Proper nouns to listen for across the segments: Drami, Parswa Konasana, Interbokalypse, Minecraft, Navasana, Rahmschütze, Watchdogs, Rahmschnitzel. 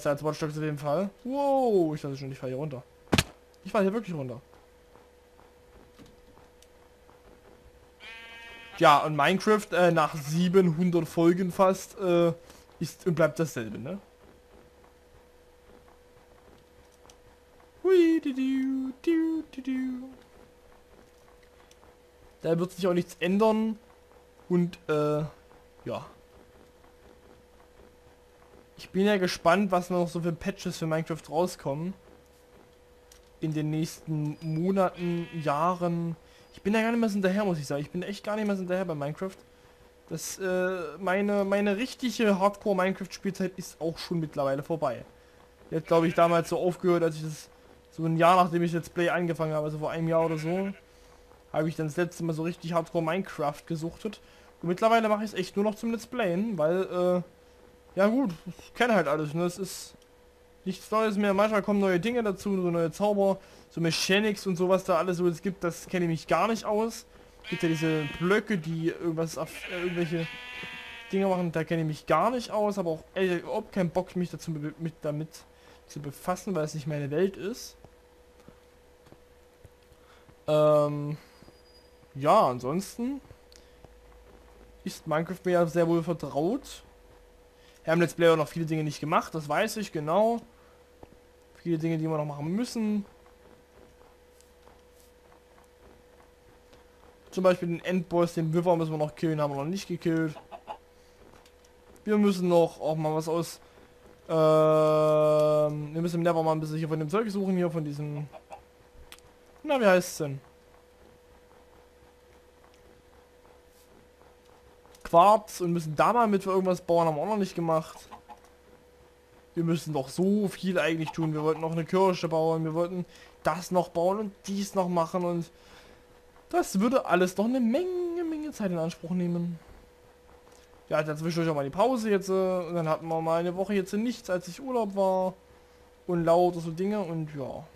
besser als Watchdogs in dem Fall. Wow, ich dachte schon, ich fahre hier runter. Ich fahre hier wirklich runter. Ja, und Minecraft nach 700 Folgen fast ist und bleibt dasselbe, ne? Hui, da wird sich auch nichts ändern und ja. Ich bin ja gespannt, was noch so für Patches für Minecraft rauskommen. In den nächsten Monaten, Jahren. Ich bin ja gar nicht mehr hinterher, muss ich sagen. Ich bin echt gar nicht mehr hinterher bei Minecraft. Das, meine richtige Hardcore-Minecraft-Spielzeit ist auch schon mittlerweile vorbei. Jetzt glaube ich damals so aufgehört, als ich das, so ein Jahr nachdem ich Let's Play angefangen habe, also vor einem Jahr oder so, habe ich dann das letzte Mal so richtig Hardcore-Minecraft gesuchtet. Und mittlerweile mache ich es echt nur noch zum Let's Playen, weil, ja gut, ich kenne halt alles, ne? Es ist nichts Neues mehr. Manchmal kommen neue Dinge dazu, so neue Zauber, so Mechanics und sowas da alles so es gibt, das kenne ich mich gar nicht aus. Es gibt ja diese Blöcke, die irgendwas auf irgendwelche Dinge machen, da kenne ich mich gar nicht aus, aber auch ehrlich, überhaupt keinen Bock mich dazu damit zu befassen, weil es nicht meine Welt ist. Ja, ansonsten ist Minecraft mir ja sehr wohl vertraut. Wir haben Let's Play auch noch viele Dinge nicht gemacht, das weiß ich, genau. Viele Dinge, die wir noch machen müssen. Zum Beispiel den Endboss, den River müssen wir noch killen, haben wir noch nicht gekillt. Wir müssen noch auch mal was aus... wir müssen im Nether mal ein bisschen hier von dem Zeug suchen, hier von diesem... Na, wie heißt es denn? Quarz, und müssen da mal mit für irgendwas bauen, haben wir auch noch nicht gemacht. Wir müssen doch so viel eigentlich tun. Wir wollten noch eine Kirche bauen, wir wollten das noch bauen und dies noch machen, und das würde alles noch eine Menge Zeit in Anspruch nehmen. Ja, dazwischen auch mal die Pause jetzt, und dann hatten wir mal eine Woche jetzt nichts, als ich Urlaub war und lauter so Dinge, und ja.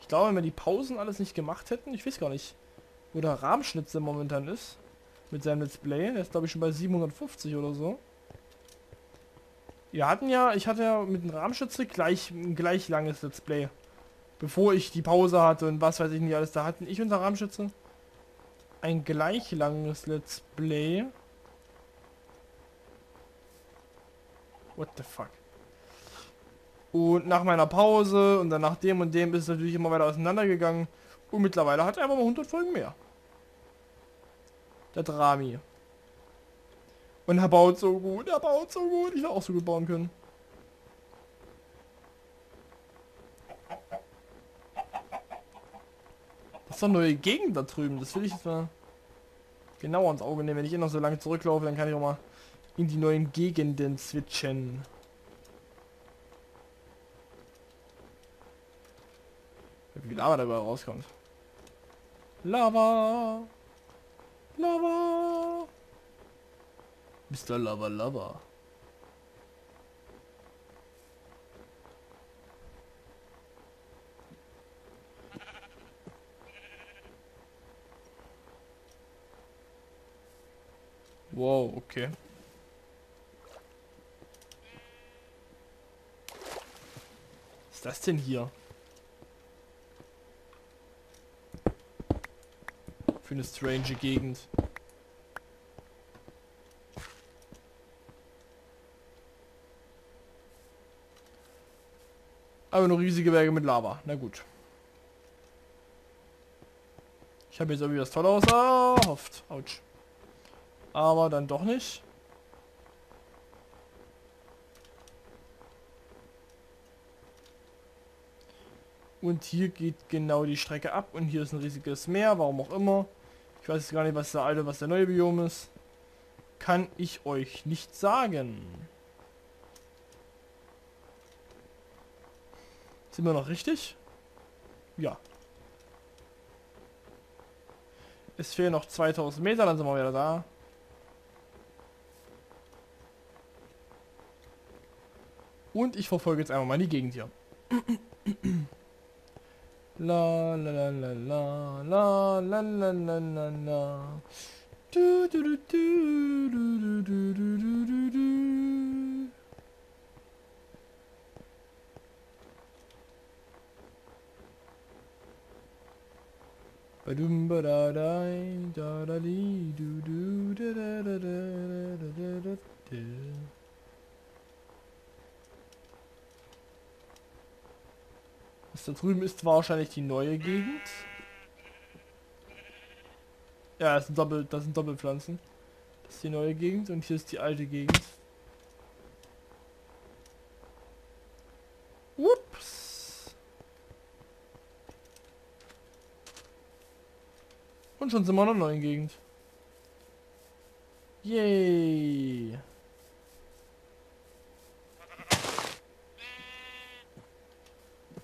Ich glaube, wenn wir die Pausen alles nicht gemacht hätten, ich weiß gar nicht, wo der Rahmschnitzel momentan ist. Mit seinem Let's Play. Der ist, glaube ich, schon bei 750 oder so. Wir hatten ja, ich hatte ja mit dem Rahmschütze gleich langes Let's Play. Bevor ich die Pause hatte und was weiß ich nicht alles, da hatten ich und der Rahmschütze ein gleich langes Let's Play. What the fuck? Und nach meiner Pause und dann nach dem und dem ist es natürlich immer weiter auseinandergegangen. Und mittlerweile hat er aber mal 100 Folgen mehr. Der Drami. Und er baut so gut, ich will auch so gut bauen können. Das ist doch eine neue Gegend da drüben, das will ich jetzt mal genauer ans Auge nehmen. Wenn ich immer so lange zurücklaufe, dann kann ich auch mal in die neuen Gegenden switchen. Wie viel Lava dabei rauskommt. Lava! Lava! Mr. Lava Lava. Wow, okay. Was ist das denn hier? Für eine strange Gegend. Aber nur riesige Berge mit Lava. Na gut. Ich habe jetzt irgendwie was Tolles erhofft. Autsch. Aber dann doch nicht. Und hier geht genau die Strecke ab. Und hier ist ein riesiges Meer. Warum auch immer. Ich weiß gar nicht, was der alte, was der neue Biom ist. Kann ich euch nicht sagen. Sind wir noch richtig? Ja. Es fehlen noch 2000 Meter, dann sind wir wieder da. Und ich verfolge jetzt einfach mal die Gegend hier. La la la la la la la la la la la. Du du du du du du du du du du. Das da drüben ist wahrscheinlich die neue Gegend. Ja, das sind Doppelpflanzen. Das ist die neue Gegend und hier ist die alte Gegend. Ups. Und schon sind wir in der neuen Gegend. Yay.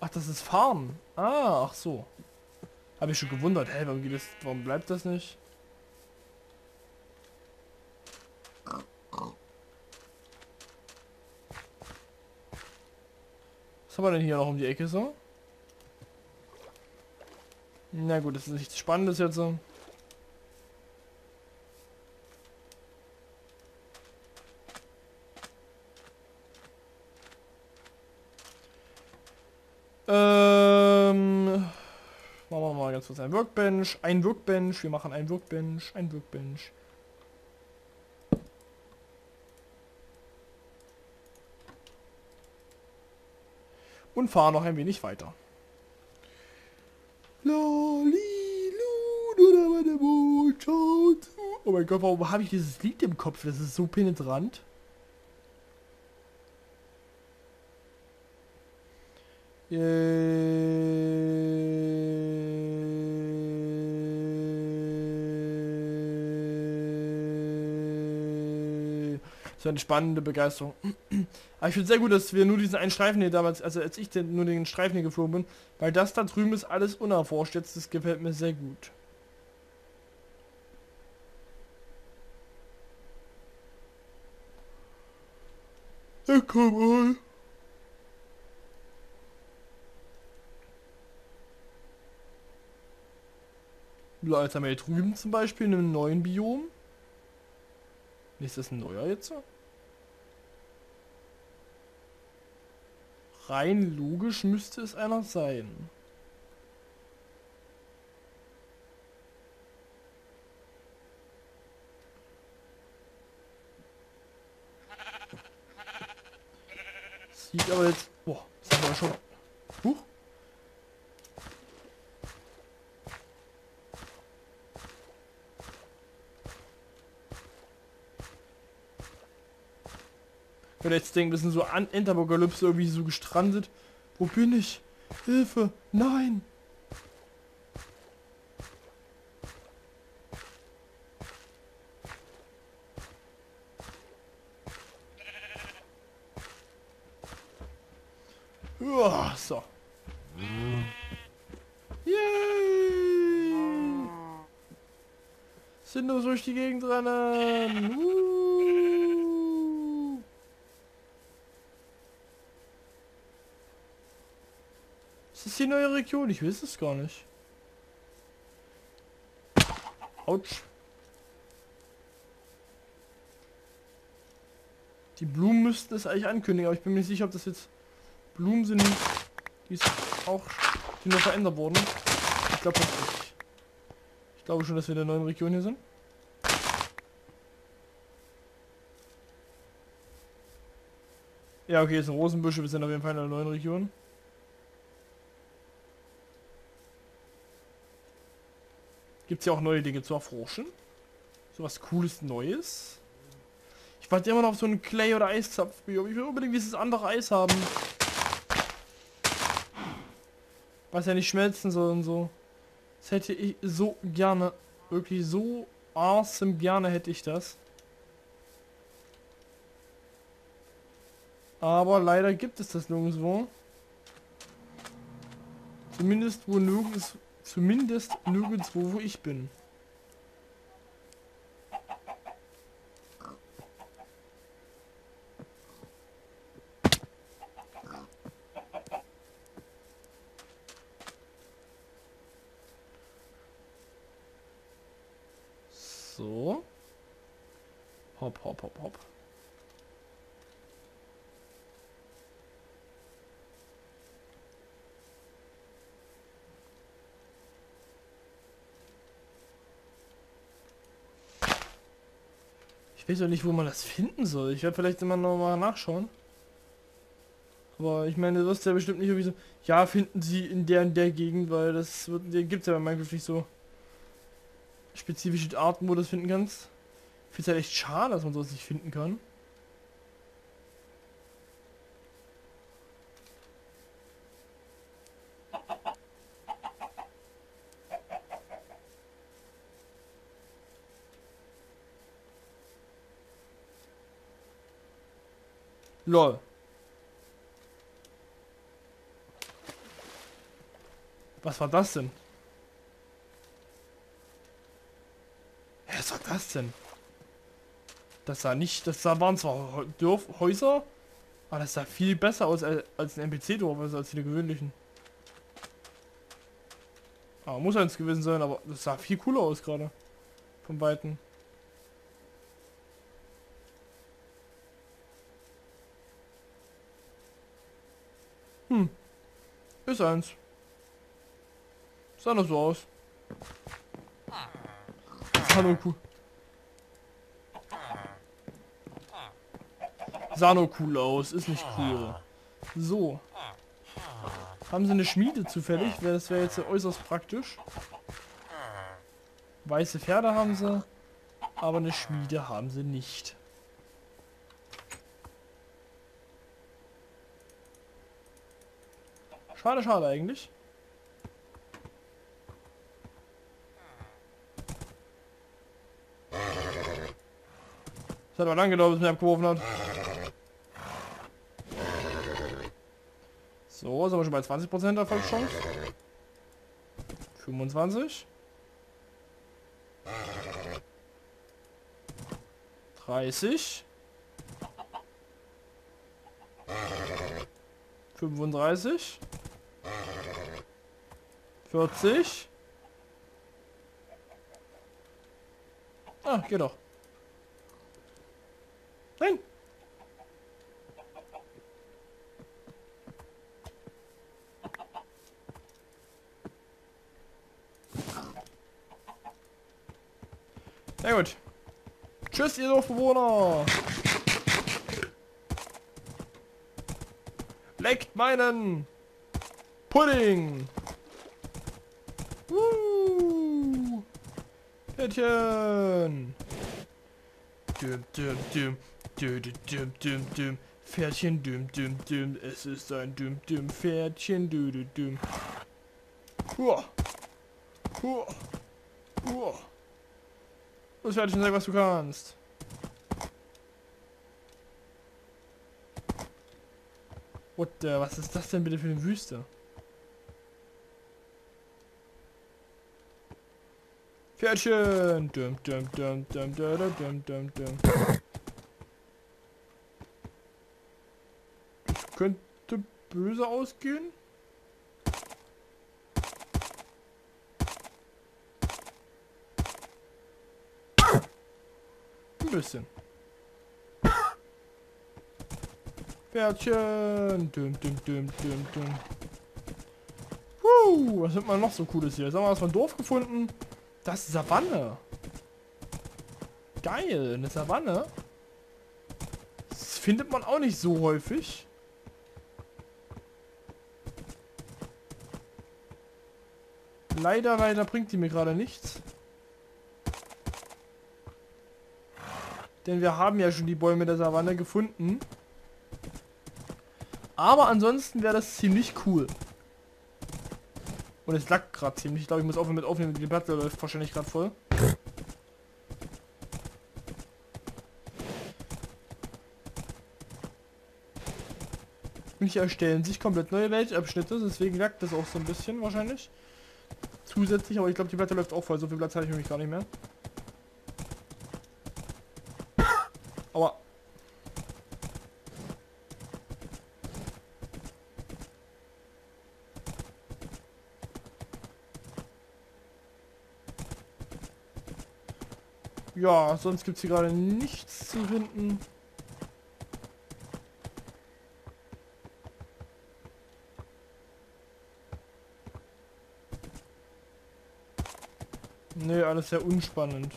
Ach, das ist Farm. Ah, ach so. Habe ich schon gewundert. Hey, warum geht das? Warum bleibt das nicht? Was haben wir denn hier noch um die Ecke so? Na gut, das ist nichts Spannendes jetzt so. Machen wir mal ganz kurz ein Workbench. Ein Workbench. Wir machen ein Workbench. Ein Workbench. Und fahren noch ein wenig weiter. Oh mein Gott, warum habe ich dieses Lied im Kopf? Das ist so penetrant. So eine spannende Begeisterung. Aber ich finde sehr gut, dass wir nur diesen einen Streifen hier damals, also als ich denn nur den Streifen hier geflogen bin, weil das da drüben ist alles unerforscht jetzt, das gefällt mir sehr gut. Ja, komm mal. Jetzt haben wir hier drüben zum Beispiel einen neuen Biom. Ist das ein neuer jetzt? Rein logisch müsste es einer sein. Sieht aber jetzt... Boah, das haben wir schon... Huch. Und jetzt denken, das sind so an Interbokalypse irgendwie so gestrandet. Wo bin ich? Hilfe! Nein! Uah, so. Yay! Sind nur durch die Gegend rennen! Ist die neue Region? Ich weiß es gar nicht. Autsch. Die Blumen müssten es eigentlich ankündigen, aber ich bin mir nicht sicher, ob das jetzt Blumen sind, die noch verändert wurden. Ich glaube nicht. Ich glaube schon, dass wir in der neuen Region hier sind. Ja, okay, es sind Rosenbüsche, wir sind auf jeden Fall in der neuen Region. Gibt es ja auch neue Dinge zu erforschen. So was Cooles, Neues. Ich warte immer noch auf so einen Clay- oder Eiszapfbiom. Ich will unbedingt dieses andere Eis haben. Was ja nicht schmelzen soll und so. Das hätte ich so gerne. Wirklich so awesome gerne hätte ich das. Aber leider gibt es das nirgendwo. Zumindest wo nirgends... Zumindest nirgendwo, wo ich bin. So. Hopp, hopp, hopp, hopp. Ich weiß auch nicht, wo man das finden soll. Ich werde vielleicht immer noch mal nachschauen. Aber ich meine, du wirst ja bestimmt nicht irgendwie so, ja, finden sie in der Gegend, weil das gibt es ja bei Minecraft nicht so spezifische Arten, wo du das finden kannst. Ich finde es halt echt schade, dass man sowas nicht finden kann. Lol. Was war das denn? Was war das denn? Das sah nicht, waren zwar Häuser, aber das sah viel besser aus als ein NPC-Dorf, also als die gewöhnlichen. Aber muss eins gewesen sein, aber das sah viel cooler aus gerade. Von Weitem. Ist eins. Sah noch so aus. Sah nur cool aus, ist nicht cool. So. Haben sie eine Schmiede zufällig? Das wäre jetzt äußerst praktisch. Weiße Pferde haben sie, aber eine Schmiede haben sie nicht. Schade, schade eigentlich. Es hat aber lange gedauert, bis mir abgeworfen hat. So, sind wir schon bei 20% Erfolgschance. 25. 30. 35. 40. Ah, geht doch. Nein. Na gut. Tschüss, ihr Dorfbewohner. Leckt meinen Pudding. Pferdchen. Düm, düm, düm. Düm, düm, düm, düm. Pferdchen, düm, düm, düm. Es ist ein düm, düm. Pferdchen, düm, düm, düm. Huah. Huah. Huah. Los, Pferdchen, sag, was du kannst. Was ist das denn bitte für eine Wüste? Pferdchen! Dum, dum, dum, dum, dum, dum, dum, dum. Das könnte böse ausgehen. Ein bisschen. Pferdchen! Dum, dum, dum, dum, dum. Was nimmt man noch so cooles hier? Jetzt haben wir was von Dorf gefunden. Das ist Savanne. Geil, eine Savanne. Das findet man auch nicht so häufig. Leider, leider bringt die mir gerade nichts. Denn wir haben ja schon die Bäume der Savanne gefunden. Aber ansonsten wäre das ziemlich cool. Und es lag gerade ziemlich. Ich glaube, ich muss aufhören mit aufnehmen. Die Platte läuft wahrscheinlich gerade voll. Und hier erstellen sich komplett neue Weltabschnitte. Deswegen lag das auch so ein bisschen wahrscheinlich. Zusätzlich, aber ich glaube, die Platte läuft auch voll. So viel Platz hatte ich nämlich gar nicht mehr. Aua. Ja, sonst gibt es hier gerade nichts zu finden. Ne, alles sehr unspannend.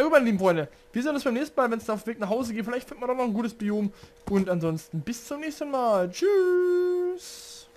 Ja gut, meine lieben Freunde, wir sehen uns beim nächsten Mal, wenn es auf dem Weg nach Hause geht. Vielleicht findet man doch noch ein gutes Biom. Und ansonsten bis zum nächsten Mal. Tschüss.